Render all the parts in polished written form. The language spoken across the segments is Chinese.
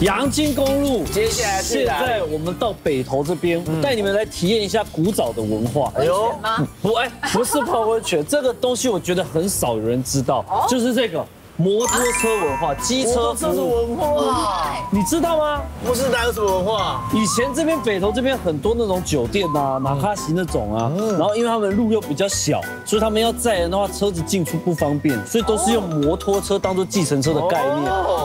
阳金公路。接下来现在我们到北投这边，带你们来体验一下古早的文化。哎呦，不是泡温泉，这个东西我觉得很少有人知道，就是这个。 摩托车文化，机车服务文化，你知道吗？不知道有什么文化？以前这边北投这边很多那种酒店啊、马卡西那种啊，然后因为他们路又比较小，所以他们要载人的话，车子进出不方便，所以都是用摩托车当做计程车的概念，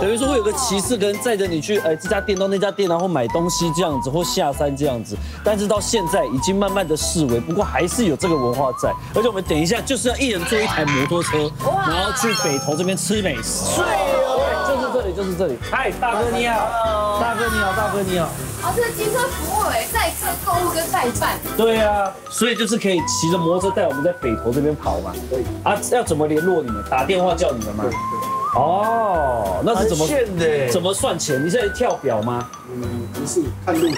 等于说会有个骑士跟载着你去这家店到那家店，然后买东西这样子，或下山这样子。但是到现在已经慢慢的式微，不过还是有这个文化在。而且我们等一下就是要一人坐一台摩托车，然后去北投这边吃。 美食，就是这里，就是这里。嗨，大哥你好，大哥你好，大哥你好。哦，这是机车服务哎，载客、购物跟代办。对啊，所以就是可以骑着摩托车带我们在北投这边跑嘛。对。啊，要怎么联络你们？打电话叫你们吗？对。哦，那是怎么算钱？你现在跳表吗？嗯，不是，看路程。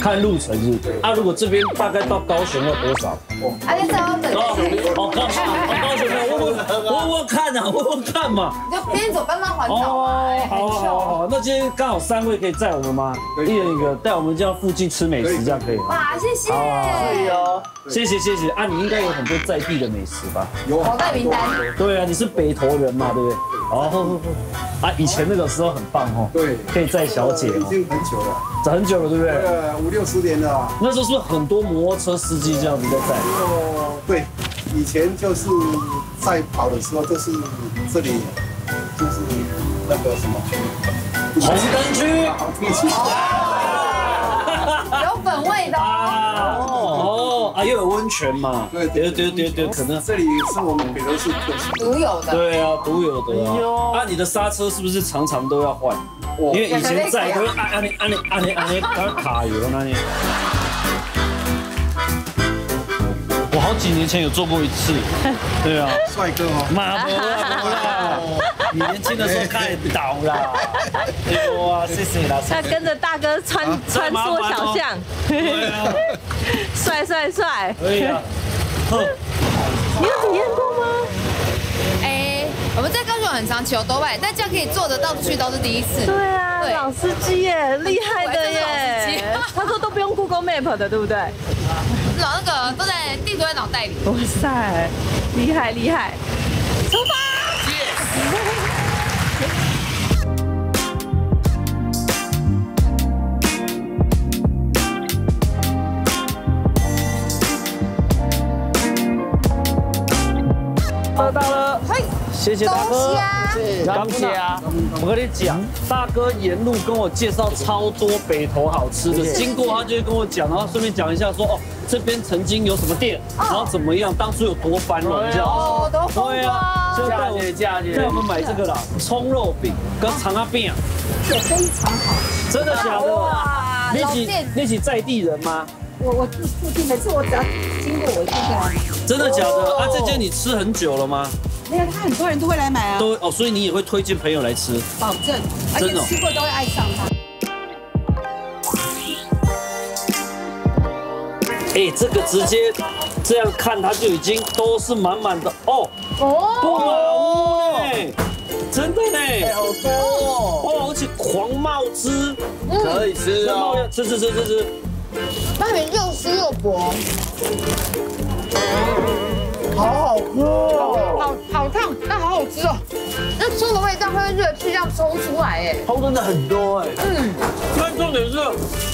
看路程是？对。啊，如果这边大概到高雄要多少？哦，啊，那要等。哦，高雄，高雄要我看啊，我看嘛。 你就边走边慢慢环岛哦，好好好，那今天刚好3位可以载我们吗？一人一个，带我们这样附近吃美食，这样可以吗？哇，谢谢，可以哦，谢谢谢谢啊！你应该有很多在地的美食吧？有口袋名单。对啊，你是北投人嘛，对不对？哦，啊，以前那个时候很棒哦，对，可以载小姐哦，已经很久了，载很久了，对不对？5、6十年了。那时候是不是很多摩托车司机这样子在载？哦，对，以前就是在跑的时候，就是这里。 就是那个什么红灯区，有本味的哦啊，又有温泉嘛，对对对对对，可能这里是我们北投市独有的，对啊，独有的啊。你的刹车是不是常常都要换？因为以前在都按你，卡油那里。我好几年前有做过一次，对啊，帅哥哦，妈的。 你年轻的时候太倒啦，哇，谢谢啦！他跟着大哥穿梭小巷，帅帅帅！可以啊，你有体验过吗？哎，我们在高雄很常骑多拜，但这样可以坐得到去都是第一次。对啊，老司机耶，厉害的耶！他说都不用 Google Map 的，对不对？老那个都在地图在脑袋里。哇塞，厉害厉害！出发！ 到了，嘿，谢谢大哥，感谢啊！我跟你讲，大哥沿路跟我介绍超多北投好吃的，经过他就会跟我讲，然后顺便讲一下说哦，这边曾经有什么店，然后怎么样，当初有多繁荣这样。哦，都好。对啊，就带我们买这个啦，葱肉饼跟肠仔饼，也非常好。真的假的？哇，你是在地人吗？ 我住附近，每次我只要经过，我一定来。真的假的？啊，这间你吃很久了吗？没有，他很多人都会来买啊。都哦，所以你也会推荐朋友来吃。保证，而且吃过都会爱上它。哎，这个直接这样看，它就已经都是满满的哦。哦。不满屋哎。 真的呢，好多哦！而且狂冒汁，可以吃哦，吃。那边又湿又薄，好好喝哦，好烫，但好好吃哦。那葱的味道会热气这样冲出来，哎，葱真的很多哎。嗯，但重点是，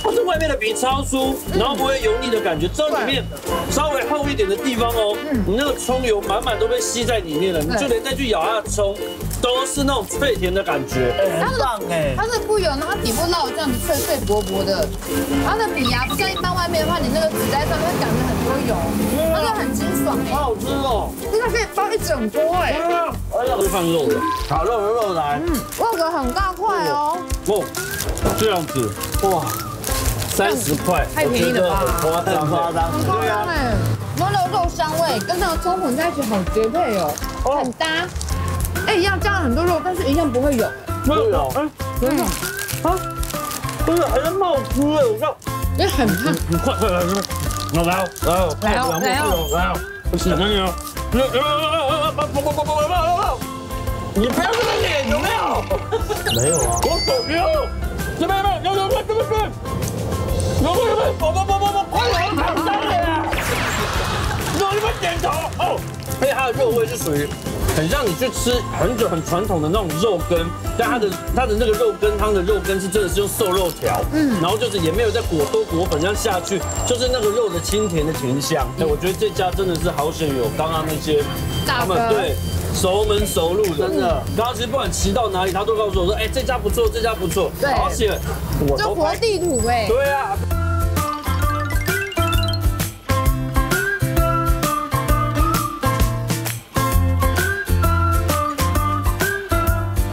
它是外面的皮超酥，然后不会油腻的感觉，这里面稍微厚一点的地方哦，你那个葱油满满都被吸在里面了，你就连再去咬它的葱。 都是那种脆甜的感觉，很棒哎！它是不油，然后底部烙这样子脆脆薄薄的，它的饼啊不像一般外面的话，你那个纸在上面会感觉很多油，它就很清爽，好好吃哦！这个可以包一整锅哎！哎呀，会放肉的，烤肉有肉来，嗯，肉的很大块哦，哦，这样子，哇，30块，太便宜了吧？夸张，对啊，然后肉香味跟那个葱混在一起，好绝配哦，很搭。 哎，一样加了很多肉，但是一样不会有，没有，哎，真的，啊，真的还在冒汁哎，我靠，也很烫，你快来哦，不行，你不要这么脸有没有？没有啊，我手丢，这边肉味是属于很让你去吃很久很传统的那种肉羹，但它的那个肉羹汤的肉羹是真的是用瘦肉条，然后就是也没有再裹多裹粉这样下去，就是那个肉的清甜的甜香。哎，我觉得这家真的是好险有刚刚那些他们对。 熟门熟路，真的。然后其实不管骑到哪里，他都告诉我说：“哎，这家不错，这家不错。”对，而且我就活地图哎。对啊。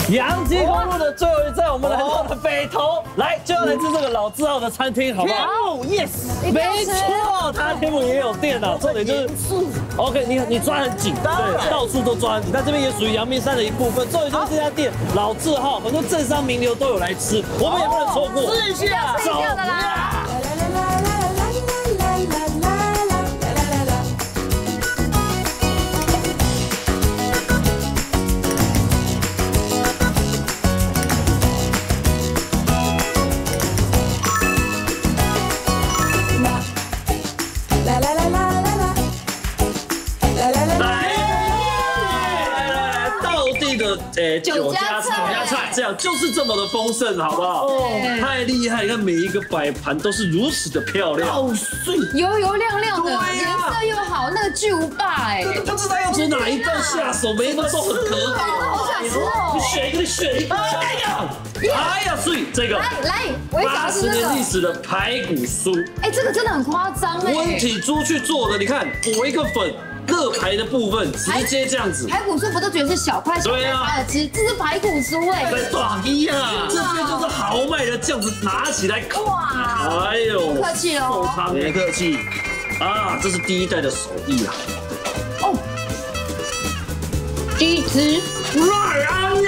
杨基公路的最后一站，我们来到了北投，来就要来吃这个老字号的餐厅，好不好 ？Yes， 没错，它天母也有店啊，重点就是。 OK， 你抓很紧，对，到处都抓很紧。那这边也属于阳明山的一部分。终于就是这家店老字号，很多政商名流都有来吃，我们也不能错过。是是啊，走啦！酒家菜，这样就是这么的丰盛，好不好？哦，太厉害！你看每一个摆盘都是如此的漂亮，好碎，油油亮亮的，颜色又好，那个巨无霸哎，不知道要从哪一道下手，每一道都很可口，好想吃哦！你选一个，哎呀，哎呀，碎这个，来，我也是80年历史的排骨酥，哎，这个真的很夸张哎，温体猪去做的，你看裹一个粉。 热排的部分直接这样子，排骨酥不都觉得是小块小块发的吃，这是排骨酥哎，在大衣啊，这边就是豪迈的这样子拿起来，哇，哎呦，不客气哦，别客气啊，这是第一代的手艺啊，哦，鸡汁，哇，阿妮，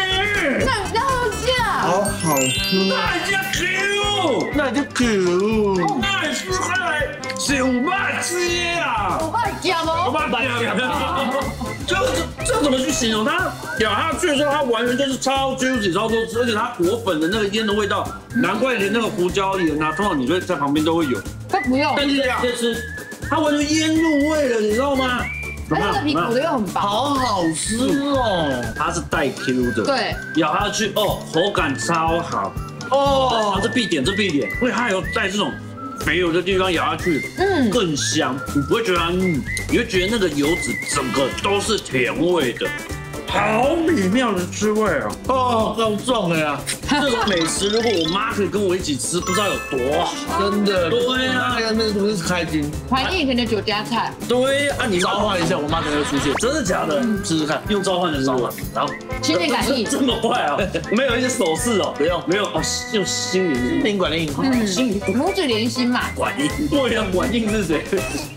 那好吃，好好吃，那就 Q， 那就 Q， 那你吃下来是500只啊，500只吗？ 这怎么去形容？它咬下去的时候，它完全就是超 juicy、超多汁，而且它裹粉的那个烟的味道，难怪连那个胡椒盐啊，通常你会在旁边都会有。它不用，但是这样吃，它完全腌入味了，你知道吗？它这个皮裹的又很薄，好好吃哦。它是带 Q 的，对，咬下去哦，口感超好哦，这必点，这必点，因为它有带这种。 肥油的地方咬下去，更香。你不会觉得它腻，你会觉得那个油脂整个都是甜味的，好美妙的滋味啊！哦，够重了呀！这种美食，如果我妈可以跟我一起吃，不知道有多好。真的，对呀，那真的是开心。怀念以前的酒家菜。对呀，你召唤一下，我妈才会出现。真的假的？试试看，用召唤的召唤，然后心灵感应。这么快啊？没有一些手势哦，不用，没有哦，用心灵感应，心灵拇指连心。 管音，对呀，管音是谁？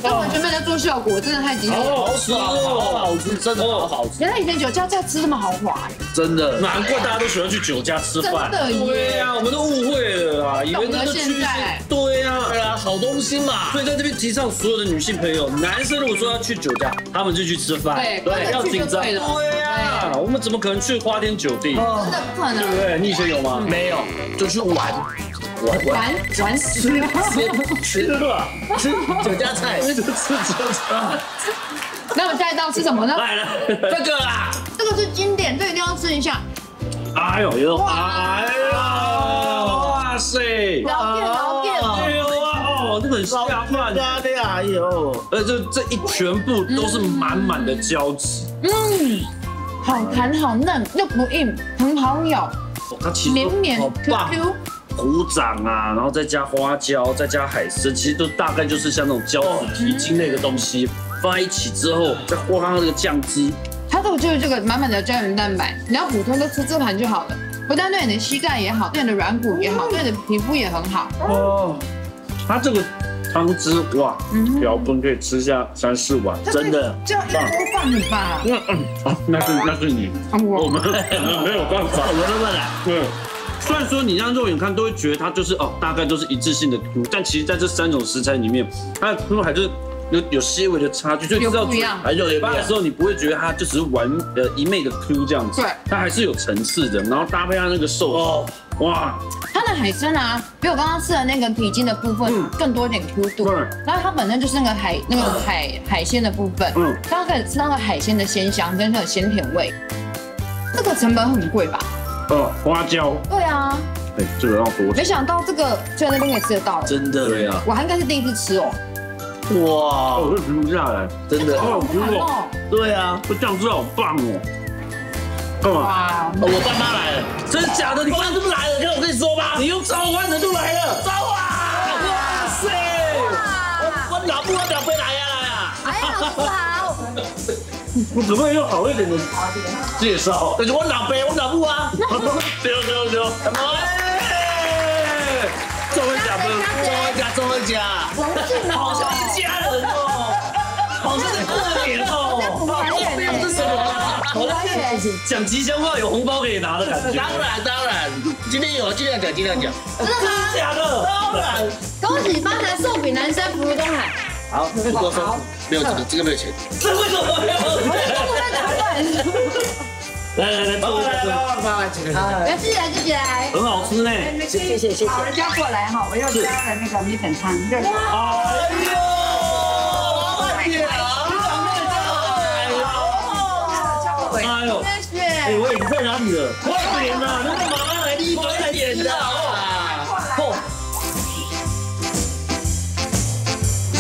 他完全没在做效果，真的太惊人了。好吃哦，好吃，真的好好吃。原来以前酒家菜吃这么豪华，真的，难怪大家都喜欢去酒家吃饭。真的，对呀，我们都误会了啊，以为那个趋势。对呀，对啊，好东西嘛。所以在这边提倡所有的女性朋友，男生如果说要去酒家，他们就去吃饭，对，要紧张。对呀，我们怎么可能去花天酒地？真的不可能，对不对？你以前有吗？没有，就去玩。 玩吃酒家菜，吃酒家菜。那我下一道吃什么呢？来了，这个啊，这个是经典，这个一定要吃一下。哎呦，有哎呀，哇塞，老片，哎呦哦，这个很下饭的，哎呦，这一全部都是满满的胶质，好弹好嫩，又不硬，很好咬，它其实绵绵 QQ。 鼓掌啊，然后再加花椒，再加海参，其实都大概就是像那种胶质蹄筋类的东西，放在一起之后，再和上那个酱汁。它这个就是这个满满的胶原蛋白，你要普通都吃这盘就好了，不但对你的膝盖也好，对你的软骨也好，对你的皮肤也很好。哦，它这个汤汁哇，瓢羹可以吃下3、4碗，真的。这样一锅饭很吧？那是你，我们没有办法，我们来。对。 虽然说你让肉眼看都会觉得它就是哦，大概都是一致性的 Q， 但其实在这3种食材里面，它的 Q 还是有细微的差距，就知道嘴巴的时候，你不会觉得它就只是完一昧的 Q 这样子，对，它还是有层次的。然后搭配它那个寿司，哇，它的海参啊，比我刚刚吃的那个皮筋的部分更多一点 Q 度。然后它本身就是那个海鲜的部分，大家可以吃到那个海鲜的鲜香跟那个鲜甜味。这个成本很贵吧？花椒。对啊。 哎，这个要多。没想到这个居然那边也吃得到，真的对啊！我还应该是第一次吃哦。哇，我真停不下来，真的。好吃哦。对啊，这酱汁好棒哦。干嘛？我爸妈来了，真的假的？你爸妈都来了，跟我跟你说吧，你用召唤人都来了，召唤！哇塞！我老布我表妹来呀！哎呀，老布好。我可不可以用好一点的介绍？那是我老伯，我老布啊。对对对。 中文家，好像一家人哦，好像在过年哦，这样是什么？好像讲吉祥话有红包可以拿的感觉。当然当然，今天有，尽量讲尽量讲。真的吗？假的？当然。恭喜发财，寿比南山，福如东海。好，不多说，没有这个，这个没有钱。这为什么没有？我中午在打盹。 来，帮我来，自己来，很好吃呢，谢谢，老人家过来哈，我要加了那个米粉汤，对。哎呦，老板娘，老板娘，哎呦，谢谢。哎，我也不在哪里了，过年了，那个马上来第一桌来点了哦。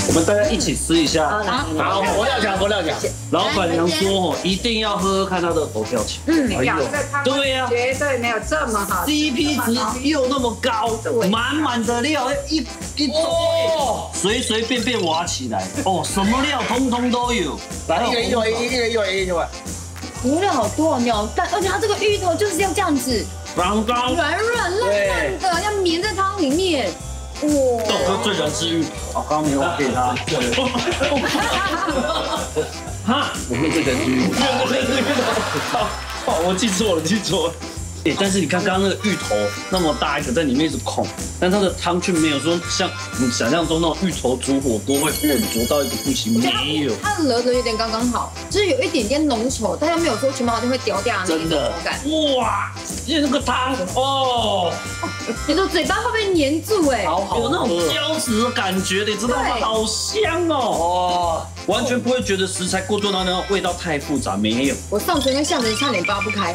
我们大家一起吃一下，好，我要讲。老板娘说哦，一定要喝喝看她的佛跳墙。嗯，对呀，绝对没有这么好 ，CP 值又那么高，满满的料一桌，随便挖起来，哦，什么料通通都有。来一个，胡料好多，鸟蛋，而且它这个芋头就是要这样子，软烂的，要粘在汤里面。 豆哥最喜欢吃芋头，刚没有给他。哈，我们最喜欢吃芋头。好，我记错了。哎，但是你看刚刚那个芋头那么大一个，在里面一直孔，但它的汤却没有说像你想象中那种芋头煮火锅会混浊到一个不行，没有。它的热有点刚刚好，就是有一点点浓稠，但它没有说全部好像会掉掉那种口感。哇，因为那个汤哦。 你的嘴巴会被黏住哎，有那种胶质的感觉，你知道吗？好香哦！完全不会觉得食材过多，然后味道太复杂，没有。我上唇跟下唇差点扒不开。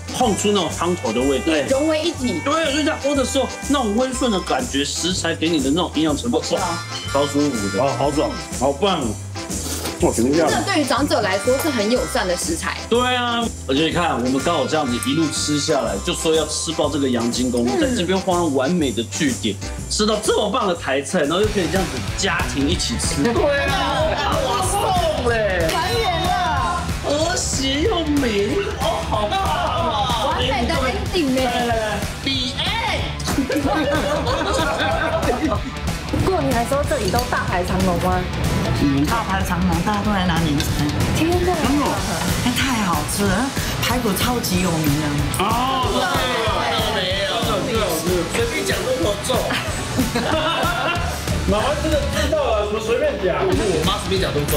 出那种汤头的味道，融为一体。对，所以在喝的时候那种温顺的感觉，食材给你的那种营养成分，超舒服的，好爽，好棒。 这对于长者来说是很友善的食材。对啊，而且你看，我们刚好这样子一路吃下来，就说要吃爆这个阳金公路，在这边画上完美的句点，吃到这么棒的台菜，然后又可以这样子家庭一起吃。对啊，哇，送嘞，团圆了，和谐又美丽，哦，好棒啊！完美的 ending 嘞，The End。 过年的时候，这里都大排长龙啊！大排长龙，大家都来拿年菜。天哪！哎，太好吃了，排骨超级有名的。哦，对，随便讲都好重。妈妈真的知道啊，我随便讲。我妈随便讲都重。